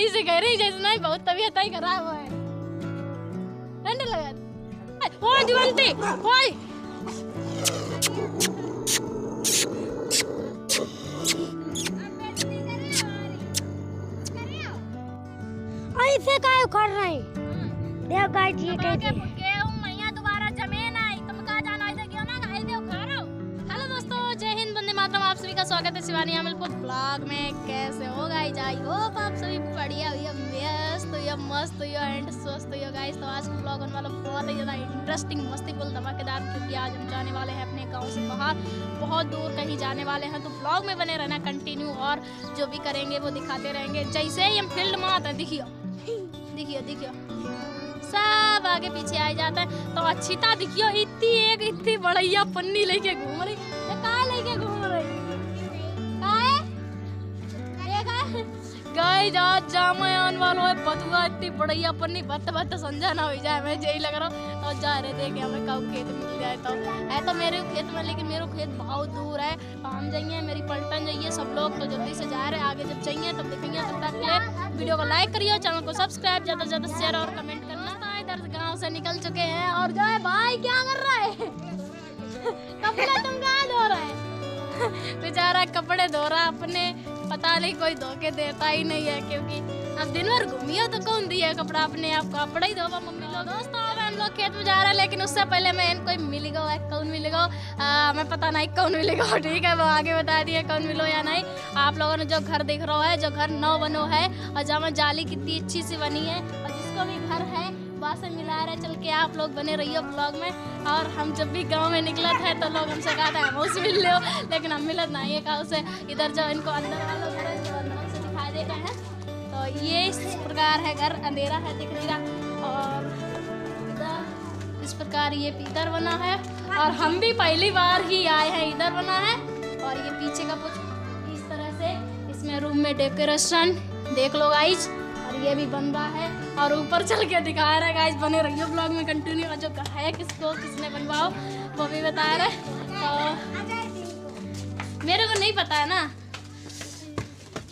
सही से कह रही जैसे नहीं, बहुत तबीयत ही खराब है। ठंड लगा हो जीवंती हो ऐसे काय कर रही देव गाय जी के गेहूं मैया दोबारा जमीन आई तुम का जाना ऐसे क्यों ना गाय देव खा रहा हो। हेलो दोस्तों, जय हिंद, वंदे मातरम, आप सभी का स्वागत है शिवानी अमिलपुर ब्लॉग में। कैसे हो गाइस? आई होप आप सभी बढ़िया हो, व्यस्त हो, मस्त हो एंड स्वस्थ हो गाइस। तो आज का ब्लॉग होने वाला बहुत ही ज़्यादा इंटरेस्टिंग, मस्तीफुल, धमाकेदार, क्योंकि आज हम जाने वाले हैं अपने गाँव से बाहर, बहुत दूर कहीं जाने वाले हैं। तो ब्लॉग में बने रहना कंटिन्यू और जो भी करेंगे वो दिखाते रहेंगे। जैसे ही हम फील्ड में आते हैं, देखियो सब आगे पीछे आ जाता है। तो अक्षिता देखियो इतनी बढ़िया पन्नी लेके घूम रही है। काय लेके घूम रही काय? गाइस आज जाम आने वाला है, बदुआ इतनी बढ़िया पन्नी बत समझा ना हो जाए, मैं यही लग रहा हूँ। और जा रहे देखे हमें कब खेत मिल जाए। तो है तो मेरे खेत में, लेकिन मेरे खेत बहुत दूर है। हम जाइए, मेरी पलटन जाइए सब लोग। तो जल्दी से जा रहे, आगे जब चाहिए तब देखेंगे। तब तक के वीडियो को लाइक करिए, चैनल को सब्सक्राइब, ज़्यादा से ज़्यादा शेयर और कमेंट करना। तो इधर गाँव से निकल चुके हैं और जो है भाई क्या कर रहा है? कपड़े तुम कहाँ धो रहा है? बेचारा कपड़े धो रहा अपने, पता नहीं कोई धोके देता ही नहीं है, क्योंकि अब दिन भर घूमियो तो कौन दिया कपड़ा, अपने आप कपड़ा ही धोबा मम्मी लोग। दोस्तों अब हम लोग खेत में जा रहे हैं, लेकिन उससे पहले मैं इनको मिलेगा कौन मिलेगा मैं पता नहीं कौन मिलेगा, ठीक है वो आगे बता दिया कौन मिलो या नहीं। आप लोगों ने जो घर देख रहा है, जो घर नौ बनो है और जहाँ जाली कितनी अच्छी सी बनी है, और जिसको भी घर है वहाँ से मिला रहे। चल के आप लोग बने रहिए ब्लॉग में। और हम जब भी गांव में निकला था तो लोग हमसे कहा था हम उससे मिल लो, लेकिन हम मिलत नहीं है कहा उसे। इधर जो इनको अंदर वाला घर है जो अंदर से दिखाई देता है, तो ये इस प्रकार है घर, अंधेरा है दिख नहीं रहा। और इस प्रकार ये इधर बना है और हम भी पहली बार ही आए हैं, इधर बना है। और ये पीछे का कुछ इस तरह से इसमें रूम में डेकोरेशन देख लो गाइज, ये भी बन रहा है और ऊपर चल के दिखा रहा है गाइस। बने रहिए ब्लॉग में कंटिन्यू। और जो है किसको किसने बनवाओ वो भी बता रहा है, तो मेरे को नहीं पता है ना।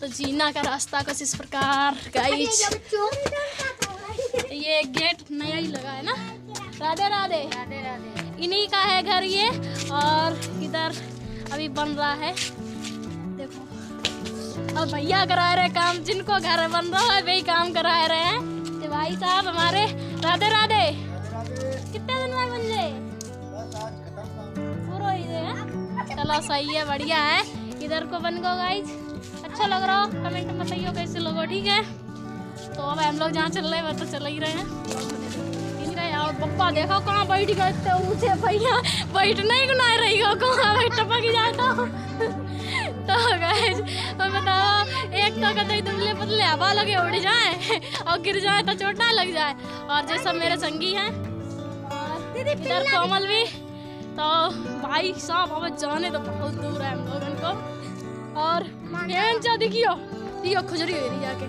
तो जीना का रास्ता कुछ इस प्रकार गाइस। ये गेट नया ही लगा है ना। राधे राधे राधे राधे। इन्हीं का है घर ये। और इधर अभी बन रहा है और भैया करा रहे काम, जिनको घर बन रहा है वही काम करा रहे हैं। तो भाई साहब हमारे राधे राधे। कितने दिन में बन जाए? पूरा ही है, चलो सही है, बढ़िया है। इधर को बन गो गाइज, अच्छा लग रहा हो कमेंट में बताइए कैसे लोगों, ठीक है। तो अब हम लोग जहाँ चल रहे हैं वह तो चल ही रहे हैं। और पप्पा देखो कहाँ बैठ गए इतने ऊँचे, भैया बैठना ही गुनाह रही हो, कहाँ बैठ टपक जाता हो। तो गाइस मैं बताओ, एक तो कतई दुबले पतले हवा लगे उड़ जाए और गिर जाए तो चोट ना लग जाए। और जो सब मेरे संगी हैं इधर कोमल भी। तो भाई साहब अब जाने तो बहुत दूर है हम लोग इनको। और जा देखियो दियो खुजरी हो रही जाके।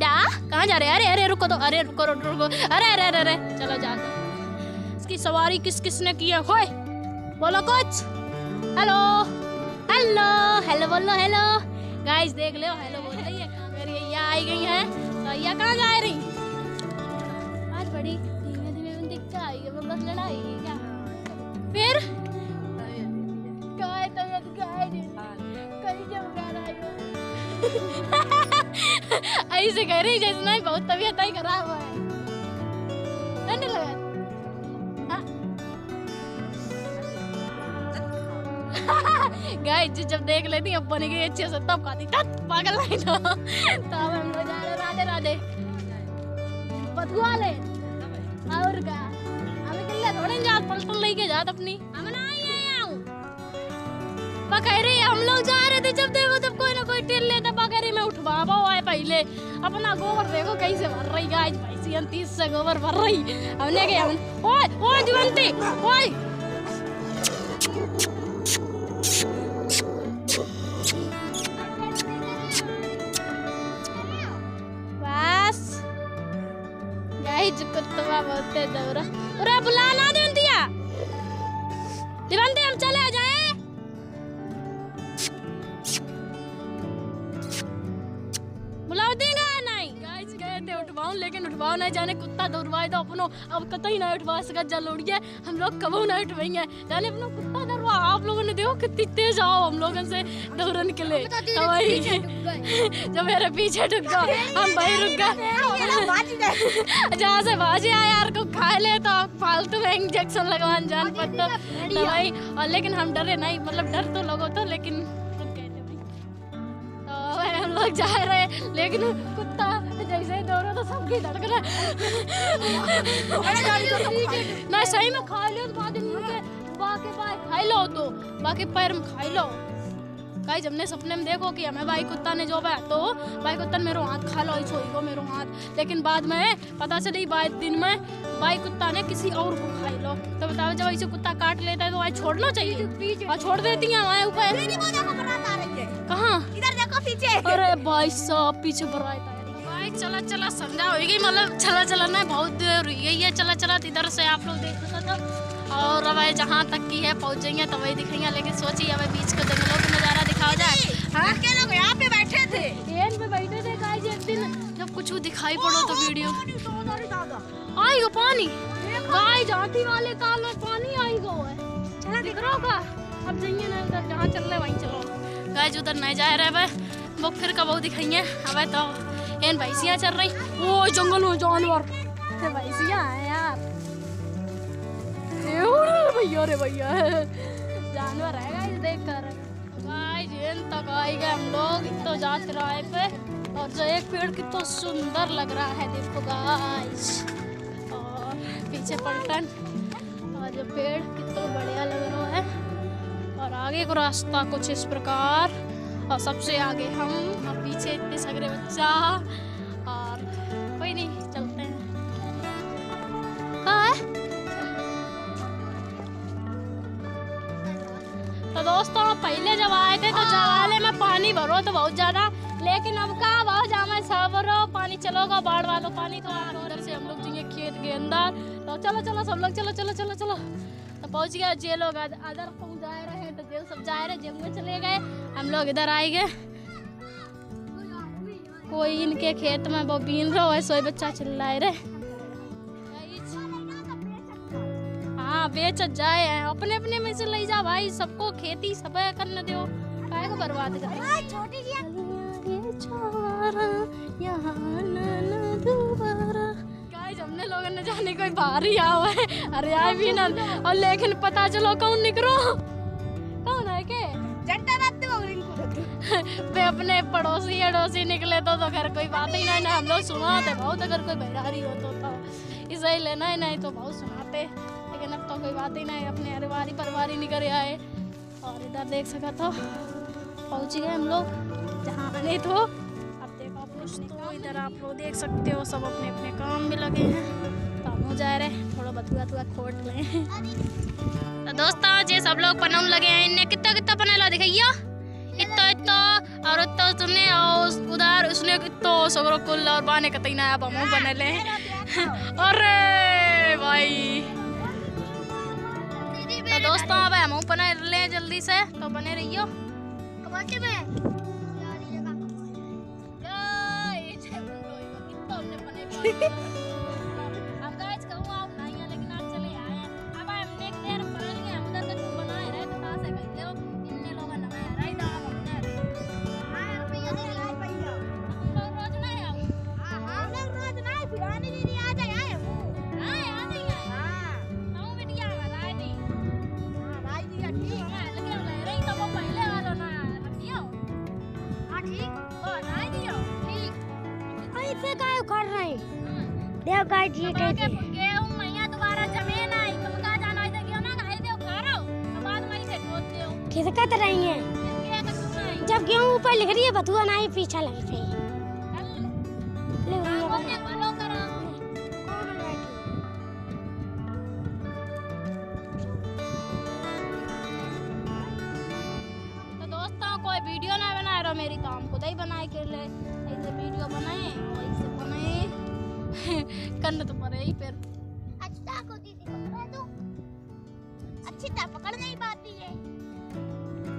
कहाँ जा रहे? अरे अरे रुको तो, अरे रुको रुको रुको, अरे अरे अरे अरे चलो जाते। इसकी सवारी किस किसने की है? होए बोलो कुछ, हेलो हेलो हेलो बोलो हेलो गाइस, देख लो हेलो बोल रही है। मेरी यह आई गई है। तो यह कहाँ जा रही आज? बड़ी धीमे धीमे उन दिखता आई है, बस लड़ाई क्या फिर काय तबीयत गाय कहीं ऐसे कह रही जैसे नहीं, बहुत तबीयत ही खराब है। ठंड लगा गाइस, जब देख लेती अब बन गई अच्छे से तब खाती तब पागल नहीं था। तब हम लोग जा रहे राधे राधे बथुआ ले। और क्या हमें किल्ला थोड़े जा पलटन लेके जात अपनी, हम नहीं आया हूं पकड़ रही। हम लोग जा रहे थे जब देखो तब कोई ना कोई टेल लेता पकड़ रही। मैं उठवा पहले अपना गोबर देखो कैसे भर रही गाइस, भैंसियन 30 से गोबर भर रही। हमने कहा ओए ओए जीवंती ओए बस गाइस कुत्ता बोलते दौरा अरे बुला ना दे दिया जीवंती, हम चले जाए। उठाऊं लेकिन उठवाओ नहीं जाने कुत्ता दौड़वाए तो अपनो अब कतई ना उठवा सका जलोड़िए हम लोग कबो ना उठवाएंगे जाने अपनो कुत्ता दौड़वा आप लोगों ने देखो कितनी तेज आओ हम लोगों से दौड़न के लिए जब मेरे पीछे रुक जाओ हम भाई रुक गए जहाँ से बाजी आया यार को खा ले तो फालतू में इंजेक्शन लगवान जान पड़ता भाई और लेकिन हम डरे नहीं मतलब डर तो लोगों तो लेकिन लोग जा रहे लेकिन कुत्ता जैसे ही दौड़ो तो सबकी धड़कन ना सही में खा लो बाद बाकी बाय खाई लो तो बाकी पैर में खाई लो गाइस हमने सपने में देखो कि हमें भाई कुत्ता ने जो है तो भाई कुत्ता ने मेरो हाथ खा लो इस को मेरो हाथ लेकिन बाद में पता चली बाई दिन में भाई कुत्ता ने किसी और को खाई लो तो बताओ जब ऐसे कुत्ता काट लेता है तो भाई छोड़ना चाहिए और छोड़ देती है हमारे ऊपर कहाँ पीछे अरे भाई साहब पीछे बराए चला चला समझा होगी मतलब चला चला ना बहुत यही है चला चला इधर से आप लोग देख सकते हो और अब जहाँ तक की है पहुँच जाएंगे तो वही दिखेंगे लेकिन सोचिए अब बीच का जंगलों का नज़ारा दिखाया जाए हाँ क्या लोग यहाँ पे बैठे थे एन पे बैठे थे गाइस एक दिन जब कुछ दिखाई पड़ो तो वीडियो आएगा पानी गाइस हाथी वाले ताल में पानी आएगा चला दिख रहा होगा अब जाइए ना उधर जहाँ चल रहा है वहीं चलो गाइस उधर नहीं जा रहा है वो फिर कब वो दिखाइए अब तो एन भैंसियाँ चल रही वो जंगल में जानवर भैंसियाँ हैं यार भैया रे भैया जानवर है गाइस देख कर गाइस एन तक आए गए हम लोग तो जा किराए पे और जो एक पेड़ कितना सुंदर लग रहा है देखो गाइस और पीछे पलटन और जो पेड़ कितना बढ़िया लग रहा है और आगे को रास्ता कुछ इस प्रकार और सबसे आगे हम और पीछे इतने सगरे बच्चा और कोई नहीं चलते हैं कहाँ तो दोस्तों पहले जब आए थे तो जवाले में पानी भरो तो बहुत ज़्यादा लेकिन अब कहाँ बहुत जामा सावरो पानी चलोगा बाढ़ वालों पानी तो आ रहा से हम लोग जाएंगे खेत के अंदर तो चलो चलो सब लोग चलो चलो चलो चलो तो पहुँच गया जे लोग अदर पहुँच जा रहे हैं तो जेल सब जा रहे जेल में चले गए हम लोग इधर आए गए कोई इनके खेत में वो बीन रहा है सोई बच्चा चिल्लाए रहे हाँ बेच जाए अपने अपने में से ले जा भाई सबको खेती सब करने दो को बर्बाद कर हमने लोगों ने जाने कोई बाहर ही आओ है अरे आए भी ना और लेकिन पता चलो कौन निकलो कौन है के जनता बात वे अपने पड़ोसी अड़ोसी निकले तो खैर कोई बात ही नहीं ना हम लोग सुनाते बहुत अगर कोई बेरारी हो तो इसे ही लेना ही नहीं तो बहुत सुनाते लेकिन अब तो कोई बात ही नहीं अपने अरेवारी परिवार ही निकल आए और इधर देख सका तो पहुँच गए हम लोग जहाँ नहीं तो तो इधर आप लोग देख सकते हो सब अपने अपने काम में लगे हैं तो हम जा रहे हैं थोड़ा बथुआ थोड़ा खोट लें तो दोस्तों जी सब लोग पनम लगे हैं इनने कितना कितना पनला दिखाइया इतना इतना और इतना तुमने और उधर उसने कितना सगरो कुल और बाने कतई ना अब हम बने ले अरे भाई तो दोस्तों अब हम बने लें जल्दी से तो बने रहियो अब गाइस कहूँ आप नहीं हैं लेकिन आप चले आए हैं अब हम देखते हैं हम पाल गए हम उधर तक बनाए रहे तो कहाँ से गए हो इतने लोग नहाए रहे तो हम नहाए रहे हाँ भैया जी लाए भैया हम लोग रोज नहाए हम हाँ हम लोग रोज नहाए फिर आने दीदी आ जाए आए हम हाँ आ जाए हाँ हम बिटिया हमारा नहीं हाँ भाई जी ठीक है लेकिन हम ले रहे तो वो पहले वालों ना रखियो हाँ ठीक वो ना दियो ठीक ऐसे काय कर रहे हैं देव गाइस ये कहते हैं गेहूं मैया दोबारा जमीन आई तुम का जाना है क्यों ना खाए देव खा रहो बाद में इसे खोद देव किस का तरह है जब गेहूं ऊपर लिख रही है बथुआ नहीं पीछा लग रही है ले वो ने फॉलो करा कौन बैठी तो दोस्तों कोई वीडियो ना बनाए रहो मेरी काम खुद ही बनाए के ले ऐसे वीडियो बनाए और इसे बनाए करना तो पड़े ही फिर अच्छा को दीदी पकड़ा दो अच्छी तरह पकड़ नहीं पाती है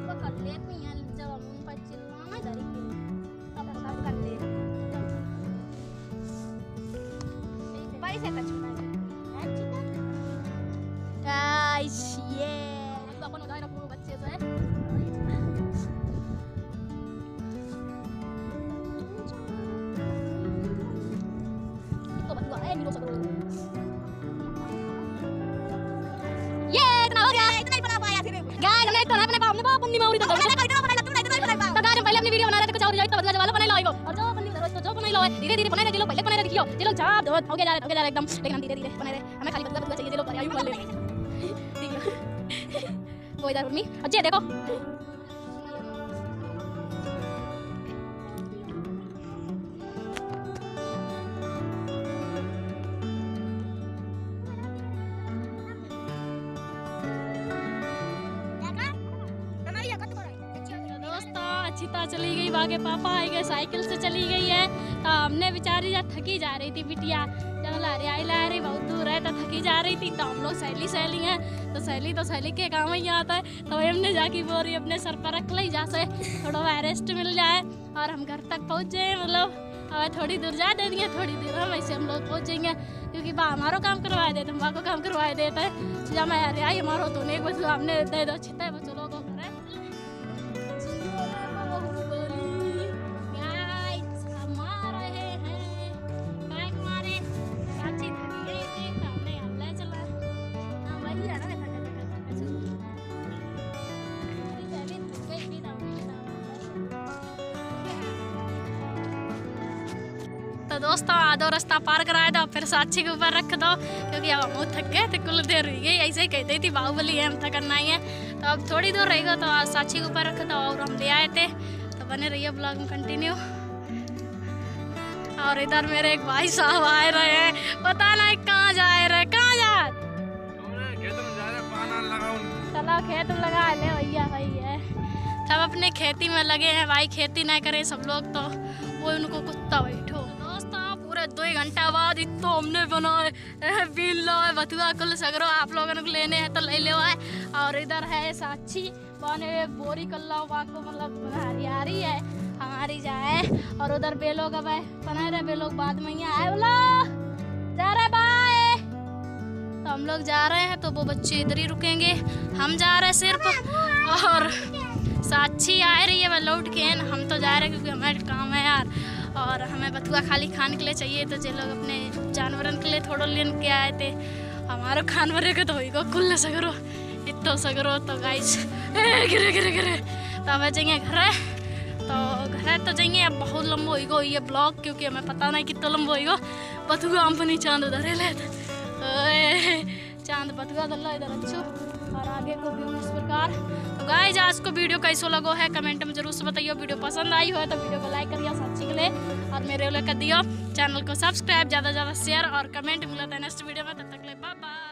पकड़ लेती है जब हम उन पर चिल्लाना तब सब कर लेते धीरे-धीरे बनाए रहे पहले बनाए रखियो ये लोग जाप दो हो गया एकदम लेकिन हम धीरे-धीरे बनाए रहे हमें खाली बदला बदला चाहिए ये लोग आयु कर ले वो इधर मम्मी अजय देखो चिता चली गई बागे पापा आई गए साइकिल से चली गई है तो हमने बेचारी जा थकी जा रही थी बिटिया जब ला रही बहुत दूर है तो थकी जा रही थी तो हम लोग सहेली हैं तो सहेली के गाँव ही आता है तो हमने जाके बोरी अपने सर पर रख ली जहाँ थोड़ा रेस्ट मिल जाए और हम घर तक पहुँच जाए मतलब अब थोड़ी दूर जा दे देंगे थोड़ी देर में वैसे हम लोग पहुँचेंगे क्योंकि बा हमारा काम करवा देते हम बा को काम करवा देते हैं जब मैं आई हमारो तो नहीं बस हमने दे दो छिता है चलो को घर है दोस्तों आधो रास्ता पार कराए दो फिर साक्षी के ऊपर रख दो क्योंकि अब हम थक गए थे कुल देर हुई गई ऐसे ही कहती थी बाहुबली है हम थकना ही है तो अब थोड़ी दूर रहेगा तो साक्षी के ऊपर रख दो और हम ले आए थे तो बने रहिए ब्लॉग में कंटिन्यू। और इधर मेरे एक भाई साहब आए रहे हैं पता नहीं कहाँ जा रहे कहाँ जा चलो खेत में लगा ले भैया भाई है सब अपने खेती में लगे हैं भाई खेती ना करे सब लोग तो वो उनको कुत्ता बैठो दो ही घंटा बाद इतो हमने बनाए बथुआ कुल सगरो आप लोगों को लेने हैं तो ले लो है और इधर है साक्षी बने बोरी कल्ला को मतलब हरियारी है हमारी जाए और उधर बेलोग अब बनाए रहे बेलोग बाद में यहाँ आए बोला जा रहे बाय तो हम लोग जा रहे हैं तो वो बच्चे इधर ही रुकेंगे हम जा रहे सिर्फ और साक्षी आ रही है वह लौट के हम तो जा रहे हैं क्योंकि हमारे काम है यार और हमें बथुआ खाली खाने के लिए चाहिए तो जो लोग अपने जानवरों के लिए थोड़ा लेन के आए थे हमारा खानवरे के तो ही को कुल सगरो इतो सगरो तो गाइस गिरे गिरे गिरे तो हमें जाइए घर है तो घर तो जाइए अब बहुत लंबो ही गो ये ब्लॉग क्योंकि हमें पता नहीं कितना लंबो ही गो बथुआ हम अपनी चाँद उधर ले चाँद बथुआ धल्ला इधर अच्छो और आगे को भी इस प्रकार तो गाइस आज को वीडियो कैसो लगो है कमेंट में जरूर से बताइए वीडियो पसंद आई हो तो वीडियो को लाइक करिए साक्षी के लिए और मेरे लिए कर दियो चैनल को सब्सक्राइब ज़्यादा से ज़्यादा शेयर और कमेंट मिलता है नेक्स्ट वीडियो में तब तक ले बाय बाय।